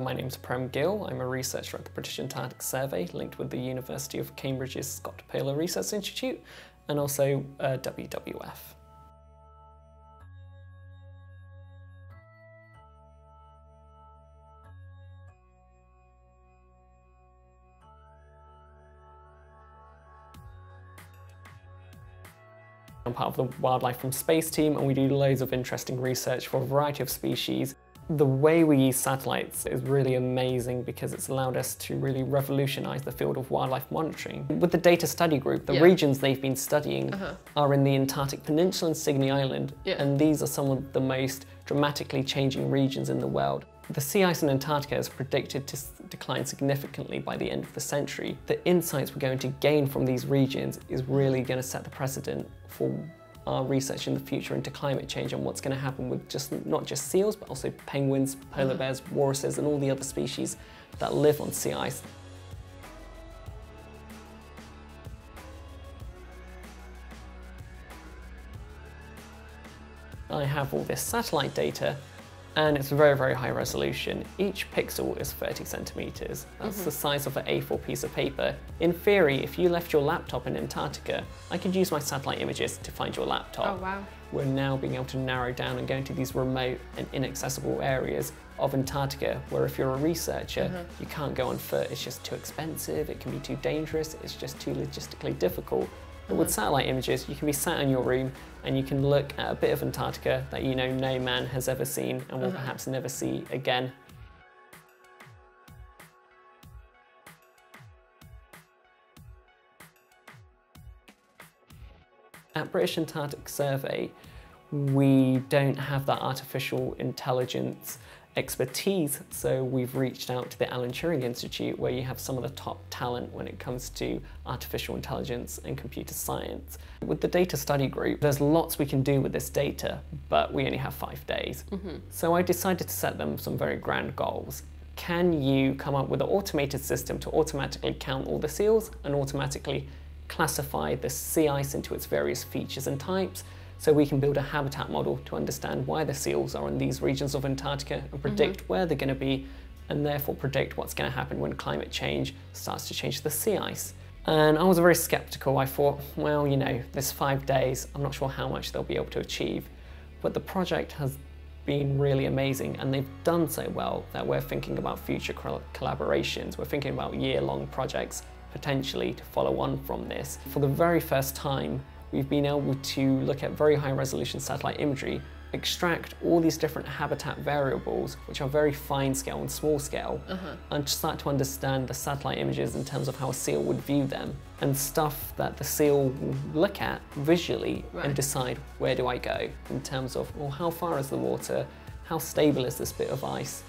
My name's Prem Gill. I'm a researcher at the British Antarctic Survey, linked with the University of Cambridge's Scott Polar Research Institute, and also WWF. I'm part of the Wildlife from Space team, and we do loads of interesting research for a variety of species. The way we use satellites is really amazing because it's allowed us to really revolutionise the field of wildlife monitoring. With the Data Study Group, the regions they've been studying are in the Antarctic Peninsula and Signy Island, and these are some of the most dramatically changing regions in the world. The sea ice in Antarctica is predicted to decline significantly by the end of the century. The insights we're going to gain from these regions is really going to set the precedent for our research in the future into climate change and what's going to happen with not just seals, but also penguins, polar bears, walruses, and all the other species that live on sea ice. I have all this satellite data, and it's very, very high resolution. Each pixel is 30 centimetres. That's the size of an A4 piece of paper. In theory, if you left your laptop in Antarctica, I could use my satellite images to find your laptop. Oh, wow. We're now being able to narrow down and go into these remote and inaccessible areas of Antarctica, where if you're a researcher, you can't go on foot. It's just too expensive, it can be too dangerous, it's just too logistically difficult. But with satellite images, you can be sat in your room and you can look at a bit of Antarctica that you know no man has ever seen and will perhaps never see again. At British Antarctic Survey, we don't have that artificial intelligence expertise, so we've reached out to the Alan Turing Institute, where you have some of the top talent when it comes to artificial intelligence and computer science. With the Data Study Group, there's lots we can do with this data, but we only have 5 days. So I decided to set them some very grand goals. Can you come up with an automated system to automatically count all the seals and automatically classify the sea ice into its various features and types? So we can build a habitat model to understand why the seals are in these regions of Antarctica and predict where they're going to be, and therefore predict what's going to happen when climate change starts to change the sea ice. And I was very sceptical. I thought, well, you know, this 5 days, I'm not sure how much they'll be able to achieve. But the project has been really amazing, and they've done so well that we're thinking about future collaborations. We're thinking about year-long projects potentially to follow on from this. For the very first time, we've been able to look at very high resolution satellite imagery, extract all these different habitat variables, which are very fine scale and small scale, and start to understand the satellite images in terms of how a seal would view them, and stuff that the seal will look at visually and decide, where do I go? In terms of, well, how far is the water? How stable is this bit of ice?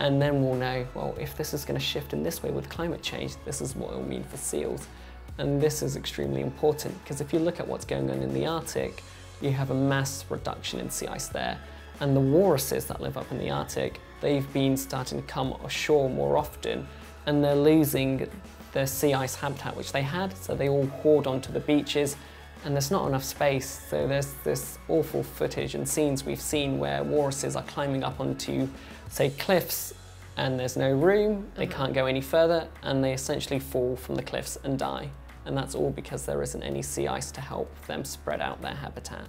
And then we'll know, well, if this is going to shift in this way with climate change, this is what it will mean for seals. And this is extremely important, because if you look at what's going on in the Arctic, you have a mass reduction in sea ice there. And the walruses that live up in the Arctic, they've been starting to come ashore more often, and they're losing their sea ice habitat which they had, so they all hoard onto the beaches, and there's not enough space. So there's this awful footage and scenes we've seen where walruses are climbing up onto, say, cliffs, and there's no room, they can't go any further, and they essentially fall from the cliffs and die. And that's all because there isn't any sea ice to help them spread out their habitat.